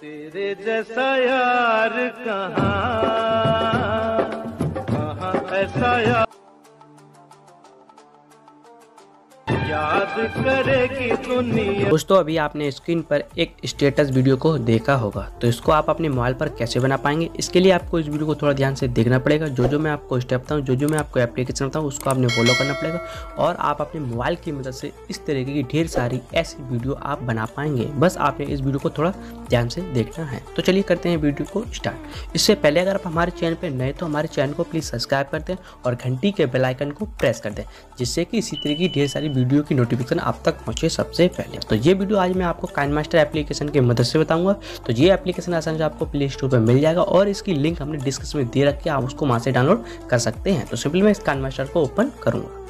तेरे जैसा यार कहाँ ऐसा यार याद करेगी दुनिया। दोस्तों अभी आपने स्क्रीन पर एक स्टेटस वीडियो को देखा होगा, तो इसको आप अपने मोबाइल पर कैसे बना पाएंगे, इसके लिए आपको इस वीडियो को थोड़ा ध्यान से देखना पड़ेगा। जो मैं आपको स्टेप बताऊँ, जो मैं आपको एप्लीकेशन बताऊँ, उसको आपने फॉलो करना पड़ेगा और आप अपने मोबाइल की मदद से इस तरीके की ढेर सारी ऐसी वीडियो आप बना पाएंगे। बस आपने इस वीडियो को थोड़ा ध्यान से देखना है। तो चलिए करते हैं वीडियो को स्टार्ट। इससे पहले अगर आप हमारे चैनल पर नए तो हमारे चैनल को प्लीज़ सब्सक्राइब कर दें और घंटी के बेल आइकन को प्रेस कर दें, जिससे कि इसी तरह की ढेर सारी वीडियो की नोटिफिकेशन आप तक पहुंचे सबसे पहले। तो ये वीडियो आज मैं आपको काइनमास्टर एप्लीकेशन की मदद से बताऊंगा। तो ये एप्लीकेशन आसान से आपको प्ले स्टोर पर मिल जाएगा और इसकी लिंक हमने डिस्क्रिप्शन में दे रखी है, आप उसको वहां से डाउनलोड कर सकते हैं। तो सिंपली मैं इस काइनमास्टर को ओपन करूंगा।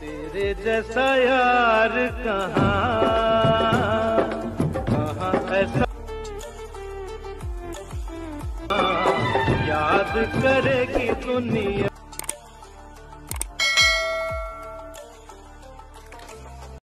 तेरे जैसा यार कहाँ ऐसा याद करेगी दुनिया।